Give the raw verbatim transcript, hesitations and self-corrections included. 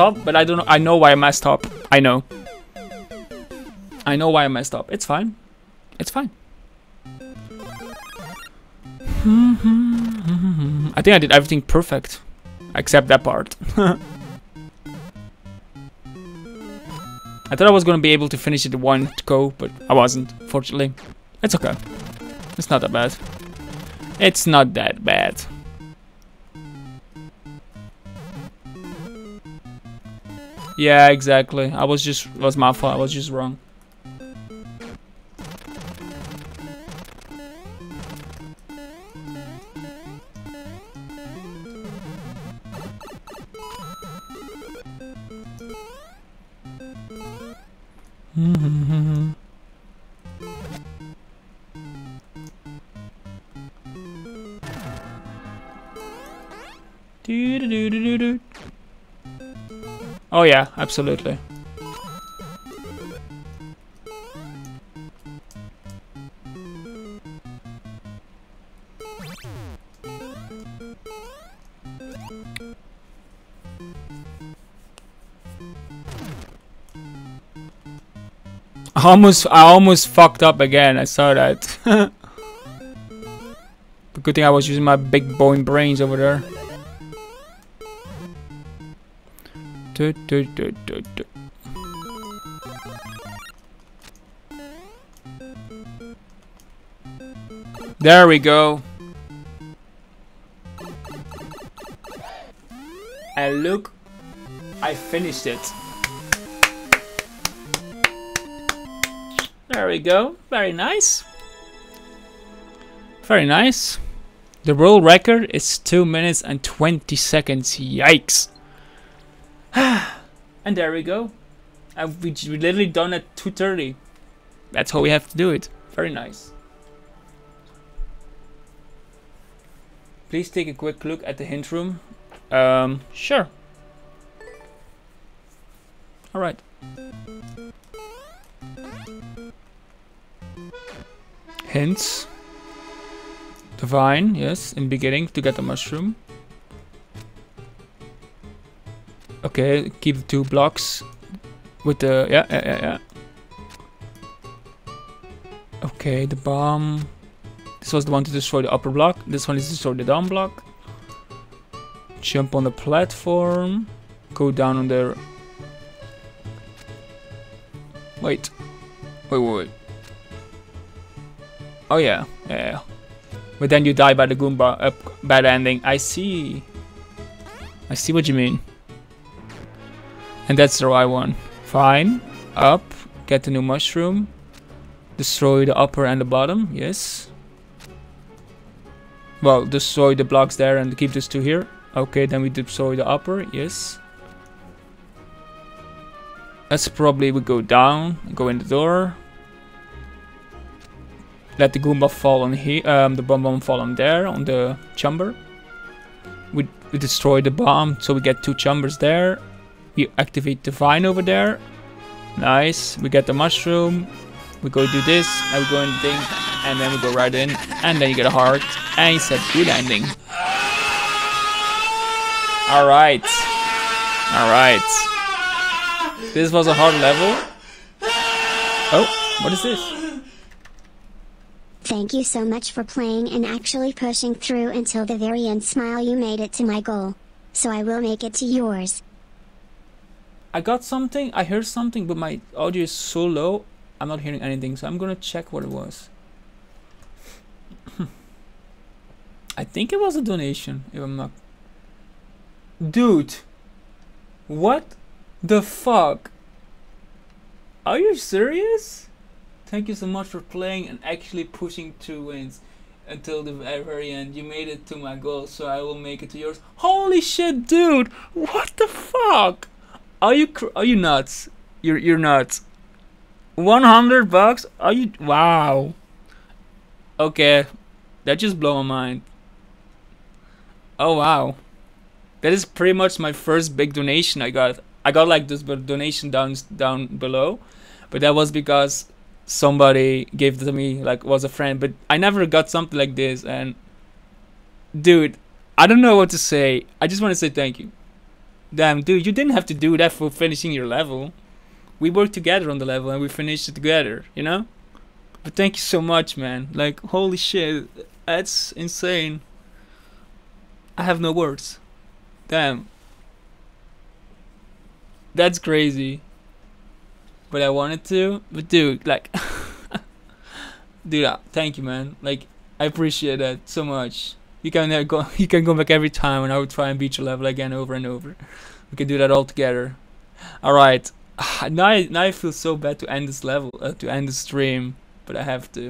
up, but I don't know. I know why I messed up. I know. I know why I messed up. It's fine. It's fine. I think I did everything perfect. Except that part. I thought I was gonna be able to finish it in one go, but I wasn't, fortunately. It's okay. It's not that bad. It's not that bad. Yeah, exactly. I was just, it was my fault, I was just wrong. Oh yeah, absolutely. I almost, I almost fucked up again. I saw that. But good thing I was using my big bone brains over there. Do, do, do, do, do. There we go. And look, I finished it. There we go. Very nice. Very nice. The world record is two minutes and twenty seconds. Yikes. And there we go. And we literally done at two thirty. That's how we have to do it. Very nice. Please take a quick look at the hint room. Um, sure. All right. Hints. The vine, yes, in beginning to get the mushroom. Okay, keep the two blocks with the, yeah, yeah, yeah, yeah. Okay, the bomb. This was the one to destroy the upper block. This one is to destroy the down block. Jump on the platform. Go down on the... Wait. Wait, wait, wait. Oh yeah, yeah. But then you die by the Goomba, uh, bad ending. I see. I see what you mean. And that's the right one. Fine. Up. Get the new mushroom. Destroy the upper and the bottom. Yes. Well, destroy the blocks there and keep these two here. Okay, then we destroy the upper. Yes. That's probably we go down. Go in the door. Let the Goomba fall on here. Um, the bomb bomb fall on there on the chamber. We, we destroy the bomb, so we get two chambers there. We activate the vine over there. Nice. We get the mushroom. We go do this. And we go in the thing. And then we go right in. And then you get a heart. And it's a good ending. Alright. Alright. This was a hard level. Oh, what is this? Thank you so much for playing and actually pushing through until the very end. Smile, you made it to my goal. So I will make it to yours. I got something, I heard something, but my audio is so low, I'm not hearing anything, so I'm gonna check what it was. I think it was a donation, if I'm not... Dude! What the fuck? Are you serious? Thank you so much for playing and actually pushing through wins until the very end. You made it to my goal, so I will make it to yours. Holy shit, dude! What the fuck? Are you cr are you nuts? You're you're nuts. one hundred bucks? Are you? Wow. Okay, that just blew my mind. Oh wow, that is pretty much my first big donation I got. I got like this donation down down below, but that was because somebody gave it to me, like was a friend. But I never got something like this. And dude, I don't know what to say. I just want to say thank you. Damn, dude, you didn't have to do that for finishing your level. We worked together on the level and we finished it together, you know? But thank you so much, man. Like, holy shit, that's insane. I have no words. Damn. That's crazy. But I wanted to. But dude, like... dude, uh, thank you, man. Like, I appreciate that so much. You can uh, go. You can go back every time and I will try and beat your level again over and over. We can do that all together. Alright. Now I, now I feel so bad to end this level, uh, to end the stream. But I have to.